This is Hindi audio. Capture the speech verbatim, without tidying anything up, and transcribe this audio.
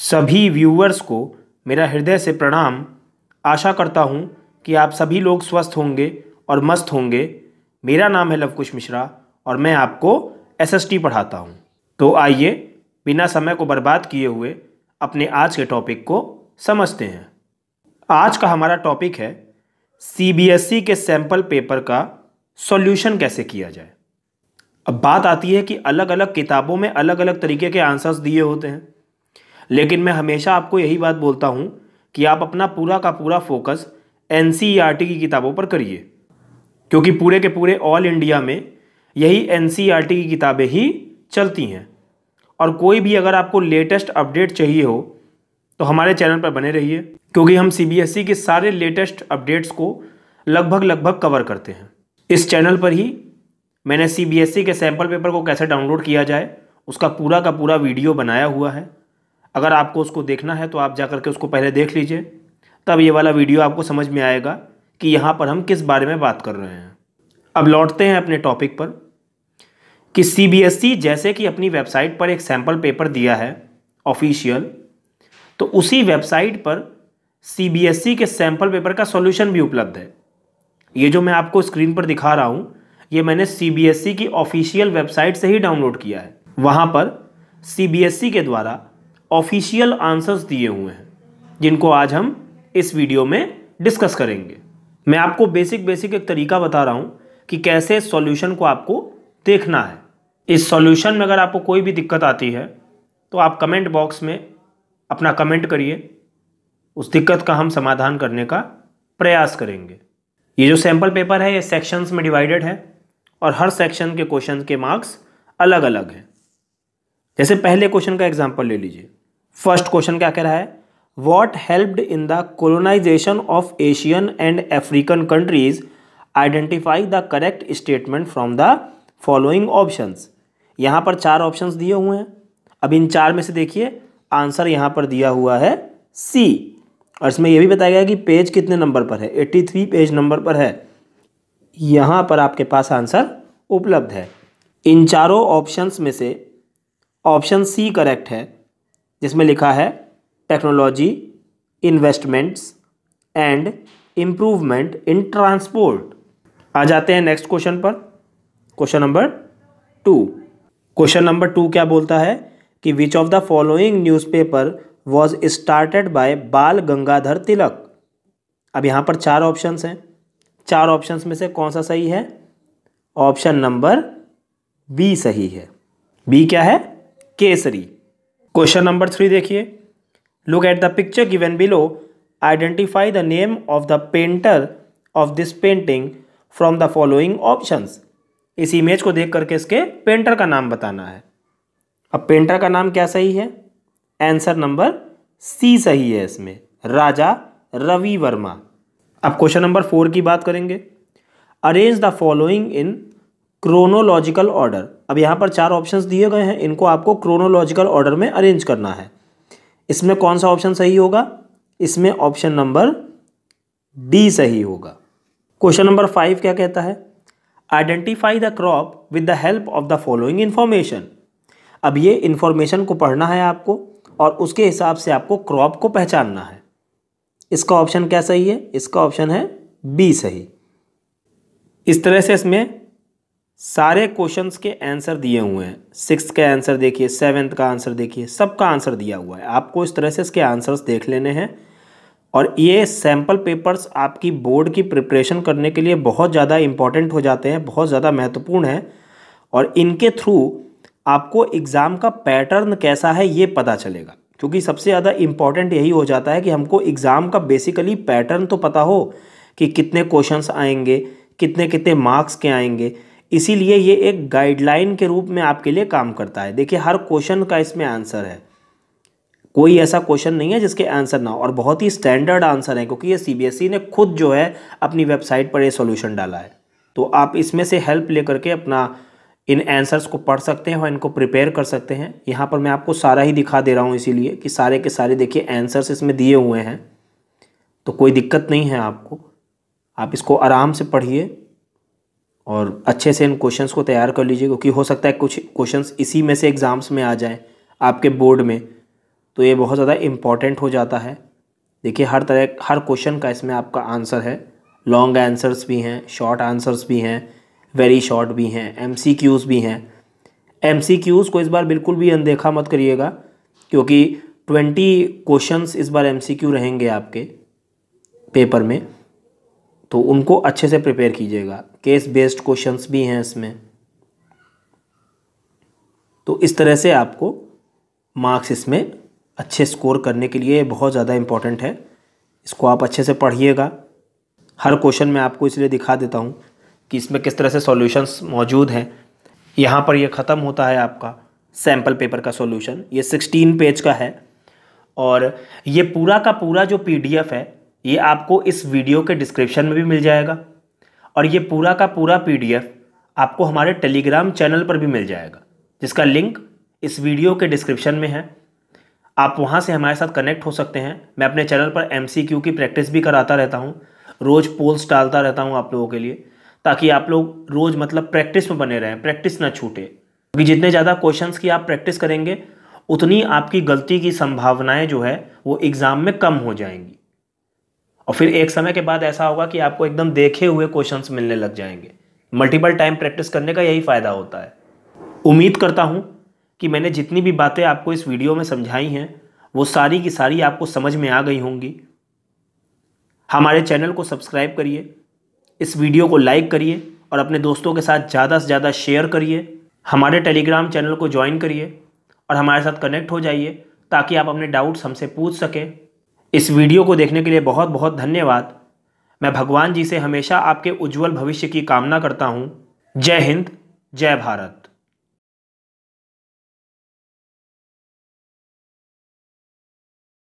सभी व्यूअर्स को मेरा हृदय से प्रणाम। आशा करता हूं कि आप सभी लोग स्वस्थ होंगे और मस्त होंगे। मेरा नाम है लवकुश मिश्रा और मैं आपको एसएसटी पढ़ाता हूं। तो आइए बिना समय को बर्बाद किए हुए अपने आज के टॉपिक को समझते हैं। आज का हमारा टॉपिक है सीबीएसई के सैंपल पेपर का सॉल्यूशन कैसे किया जाए। अब बात आती है कि अलग अलग किताबों में अलग अलग तरीके के आंसर्स दिए होते हैं, लेकिन मैं हमेशा आपको यही बात बोलता हूं कि आप अपना पूरा का पूरा focus N C E R T की किताबों पर करिए, क्योंकि पूरे के पूरे ऑल इंडिया में यही N C E R T की किताबें ही चलती हैं। और कोई भी अगर आपको लेटेस्ट अपडेट चाहिए हो तो हमारे चैनल पर बने रहिए, क्योंकि हम सी बी एस ई के सारे लेटेस्ट अपडेट्स को लगभग लगभग कवर करते हैं। इस चैनल पर ही मैंने सी बी एस ई के सैम्पल पेपर को कैसे डाउनलोड किया जाए उसका पूरा का पूरा वीडियो बनाया हुआ है। अगर आपको उसको देखना है तो आप जा करके उसको पहले देख लीजिए, तब ये वाला वीडियो आपको समझ में आएगा कि यहाँ पर हम किस बारे में बात कर रहे हैं। अब लौटते हैं अपने टॉपिक पर कि सीबीएसई जैसे कि अपनी वेबसाइट पर एक सैम्पल पेपर दिया है ऑफिशियल, तो उसी वेबसाइट पर सीबीएसई के सैम्पल पेपर का सॉल्यूशन भी उपलब्ध है। ये जो मैं आपको स्क्रीन पर दिखा रहा हूँ ये मैंने सीबीएसई की ऑफिशियल वेबसाइट से ही डाउनलोड किया है। वहाँ पर सीबीएसई के द्वारा ऑफिशियल आंसर्स दिए हुए हैं, जिनको आज हम इस वीडियो में डिस्कस करेंगे। मैं आपको बेसिक बेसिक एक तरीका बता रहा हूँ कि कैसे इस सॉल्यूशन को आपको देखना है। इस सॉल्यूशन में अगर आपको कोई भी दिक्कत आती है तो आप कमेंट बॉक्स में अपना कमेंट करिए, उस दिक्कत का हम समाधान करने का प्रयास करेंगे। ये जो सैम्पल पेपर है ये सेक्शंस में डिवाइडेड है और हर सेक्शन के क्वेश्चन के मार्क्स अलग अलग हैं। जैसे पहले क्वेश्चन का एग्जाम्पल ले लीजिए। फर्स्ट क्वेश्चन क्या कह रहा है, what helped in the colonisation of Asian and African countries, identify the correct statement from the following options. यहाँ पर चार ऑप्शंस दिए हुए हैं। अब इन चार में से देखिए आंसर यहाँ पर दिया हुआ है सी, और इसमें यह भी बताया गया कि पेज कितने नंबर पर है, तिरासी पेज नंबर पर है। यहाँ पर आपके पास आंसर उपलब्ध है। इन चारों ऑप्शंस में से ऑप्शन सी करेक्ट है, जिसमें लिखा है technology, investments and improvement in transport. आ जाते हैं नेक्स्ट क्वेश्चन पर, question number two. Question number two क्या बोलता है कि which of the following newspaper was started by Bal Gangadhar तिलक। अब यहाँ पर चार ऑप्शंस हैं, चार ऑप्शंस में से कौन सा सही है? ऑप्शन नंबर बी सही है। बी क्या है? केसरी। क्वेश्चन नंबर थ्री देखिए, look at the picture given below, identify the name of the painter of this painting from the following options. इस इमेज को देख करके इसके पेंटर का नाम बताना है। अब पेंटर का नाम क्या सही है? आंसर नंबर सी सही है इसमें, राजा रवि वर्मा। अब क्वेश्चन नंबर फोर की बात करेंगे, arrange the following in chronological order. अब यहाँ पर चार ऑप्शंस दिए गए हैं, इनको आपको क्रोनोलॉजिकल ऑर्डर में अरेंज करना है। इसमें कौन सा ऑप्शन सही होगा? इसमें ऑप्शन नंबर डी सही होगा। क्वेश्चन नंबर फाइव क्या कहता है, identify the crop with the help of the following information. अब ये इन्फॉर्मेशन को पढ़ना है आपको और उसके हिसाब से आपको क्रॉप को पहचानना है। इसका ऑप्शन क्या सही है? इसका ऑप्शन है बी सही। इस तरह से इसमें सारे क्वेश्चंस के आंसर दिए हुए हैं। सिक्स का आंसर देखिए, सेवन्थ का आंसर देखिए, सबका आंसर दिया हुआ है। आपको इस तरह से इसके आंसर्स देख लेने हैं। और ये सैम्पल पेपर्स आपकी बोर्ड की प्रिपरेशन करने के लिए बहुत ज़्यादा इम्पॉर्टेंट हो जाते हैं, बहुत ज़्यादा महत्वपूर्ण है। और इनके थ्रू आपको एग्ज़ाम का पैटर्न कैसा है ये पता चलेगा, क्योंकि सबसे ज़्यादा इम्पॉर्टेंट यही हो जाता है कि हमको एग्ज़ाम का बेसिकली पैटर्न तो पता हो कि कितने क्वेश्चंस आएंगे, कितने कितने मार्क्स के आएंगे। इसीलिए ये एक गाइडलाइन के रूप में आपके लिए काम करता है। देखिए हर क्वेश्चन का इसमें आंसर है, कोई ऐसा क्वेश्चन नहीं है जिसके आंसर ना हो, और बहुत ही स्टैंडर्ड आंसर है, क्योंकि ये सीबीएसई ने खुद जो है अपनी वेबसाइट पर ये सॉल्यूशन डाला है। तो आप इसमें से हेल्प ले करके अपना इन आंसर्स को पढ़ सकते हैं और इनको प्रिपेयर कर सकते हैं। यहाँ पर मैं आपको सारा ही दिखा दे रहा हूँ, इसीलिए कि सारे के सारे देखिए आंसर्स इसमें दिए हुए हैं, तो कोई दिक्कत नहीं है आपको। आप इसको आराम से पढ़िए और अच्छे से इन क्वेश्चंस को तैयार कर लीजिए, क्योंकि हो सकता है कुछ क्वेश्चंस इसी में से एग्ज़ाम्स में आ जाएं आपके बोर्ड में, तो ये बहुत ज़्यादा इम्पॉर्टेंट हो जाता है। देखिए हर तरह हर क्वेश्चन का इसमें आपका आंसर है, लॉन्ग आंसर्स भी हैं, शॉर्ट आंसर्स भी हैं, वेरी शॉर्ट भी हैं, एमसीक्यूज़ भी हैं। एमसीक्यूज़ को इस बार बिल्कुल भी अनदेखा मत करिएगा क्योंकि ट्वेंटी क्वेश्चंस इस बार एमसीक्यू रहेंगे आपके पेपर में, तो उनको अच्छे से प्रिपेयर कीजिएगा। केस बेस्ड क्वेश्चंस भी हैं इसमें, तो इस तरह से आपको मार्क्स इसमें अच्छे स्कोर करने के लिए बहुत ज़्यादा इम्पॉर्टेंट है। इसको आप अच्छे से पढ़िएगा। हर क्वेश्चन मैं आपको इसलिए दिखा देता हूँ कि इसमें किस तरह से सॉल्यूशंस मौजूद हैं। यहाँ पर ये ख़त्म होता है आपका सैम्पल पेपर का सॉल्यूशन, ये सिक्सटीन पेज का है और ये पूरा का पूरा जो पीडीएफ है ये आपको इस वीडियो के डिस्क्रिप्शन में भी मिल जाएगा और ये पूरा का पूरा पीडीएफ आपको हमारे टेलीग्राम चैनल पर भी मिल जाएगा, जिसका लिंक इस वीडियो के डिस्क्रिप्शन में है। आप वहाँ से हमारे साथ कनेक्ट हो सकते हैं। मैं अपने चैनल पर एम सी क्यू की प्रैक्टिस भी कराता रहता हूँ, रोज़ पोल्स डालता रहता हूँ आप लोगों के लिए, ताकि आप लोग रोज़ मतलब प्रैक्टिस में बने रहें, प्रैक्टिस ना छूटे, क्योंकि जितने ज़्यादा क्वेश्चंस की आप प्रैक्टिस करेंगे उतनी आपकी गलती की संभावनाएं जो है वो एग्ज़ाम में कम हो जाएंगी। और फिर एक समय के बाद ऐसा होगा कि आपको एकदम देखे हुए क्वेश्चंस मिलने लग जाएंगे। मल्टीपल टाइम प्रैक्टिस करने का यही फ़ायदा होता है। उम्मीद करता हूँ कि मैंने जितनी भी बातें आपको इस वीडियो में समझाई हैं वो सारी की सारी आपको समझ में आ गई होंगी। हमारे चैनल को सब्सक्राइब करिए, इस वीडियो को लाइक करिए और अपने दोस्तों के साथ ज़्यादा से ज़्यादा शेयर करिए। हमारे टेलीग्राम चैनल को ज्वाइन करिए और हमारे साथ कनेक्ट हो जाइए ताकि आप अपने डाउट्स हमसे पूछ सकें। इस वीडियो को देखने के लिए बहुत बहुत धन्यवाद। मैं भगवान जी से हमेशा आपके उज्जवल भविष्य की कामना करता हूँ। जय हिंद, जय भारत।